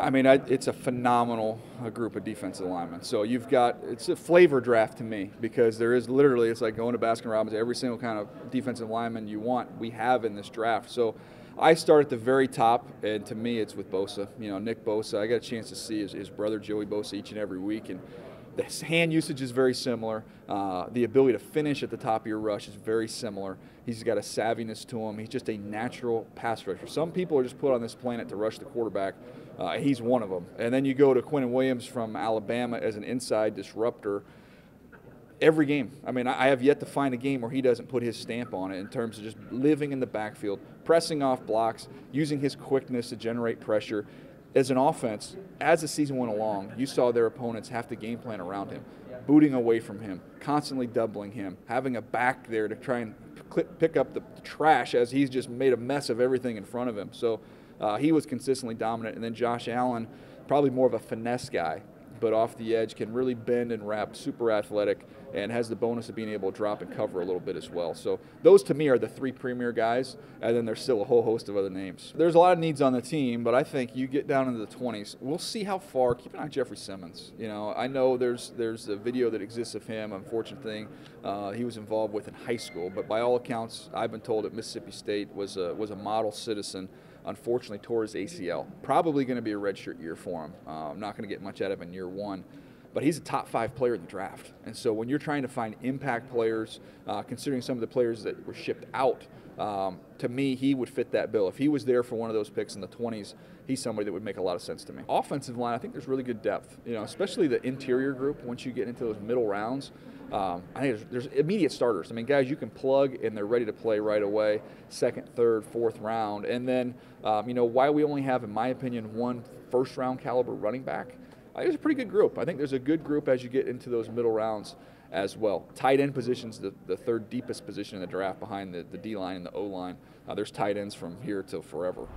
I mean, it's a phenomenal group of defensive linemen. So you've got, it's a flavor draft to me, because there is literally, it's like going to Baskin-Robbins, every single kind of defensive lineman you want, we have in this draft. So I start at the very top, and to me it's with Bosa. You know, Nick Bosa, I got a chance to see his brother Joey Bosa each and every week, and the hand usage is very similar. The ability to finish at the top of your rush is very similar. He's got a savviness to him. He's just a natural pass rusher. Some people are just put on this planet to rush the quarterback. He's one of them. And then you go to Quinnen Williams from Alabama as an inside disruptor. Every game. I mean, I have yet to find a game where he doesn't put his stamp on it in terms of just living in the backfield, pressing off blocks, using his quickness to generate pressure. As an offense, as the season went along, you saw their opponents have to game plan around him, booting away from him, constantly doubling him, having a back there to try and pick up the trash as he's just made a mess of everything in front of him. So he was consistently dominant. And then Josh Allen, probably more of a finesse guy, but off the edge, can really bend and wrap, super athletic, and has the bonus of being able to drop and cover a little bit as well. So those, to me, are the three premier guys, and then there's still a whole host of other names. There's a lot of needs on the team, but I think you get down into the 20s. We'll see how far. Keep an eye on Jeffrey Simmons. You know, I know there's a video that exists of him, unfortunate thing, he was involved with in high school, but by all accounts, I've been told that Mississippi State was a model citizen. Unfortunately, tore his ACL. Probably going to be a redshirt year for him. I'm not going to get much out of him in year one. But he's a top-5 player in the draft. And so when you're trying to find impact players, considering some of the players that were shipped out, to me, he would fit that bill. If he was there for one of those picks in the 20s, he's somebody that would make a lot of sense to me. Offensive line, I think there's really good depth, you know, especially the interior group. Once you get into those middle rounds, I think there's immediate starters. I mean, guys you can plug and they're ready to play right away, second, third, fourth round. And then, you know, why we only have, in my opinion, one first-round caliber running back, there's a pretty good group. I think there's a good group as you get into those middle rounds as well. Tight end position's the third deepest position in the draft behind the D-line and the O-line. There's tight ends from here till forever.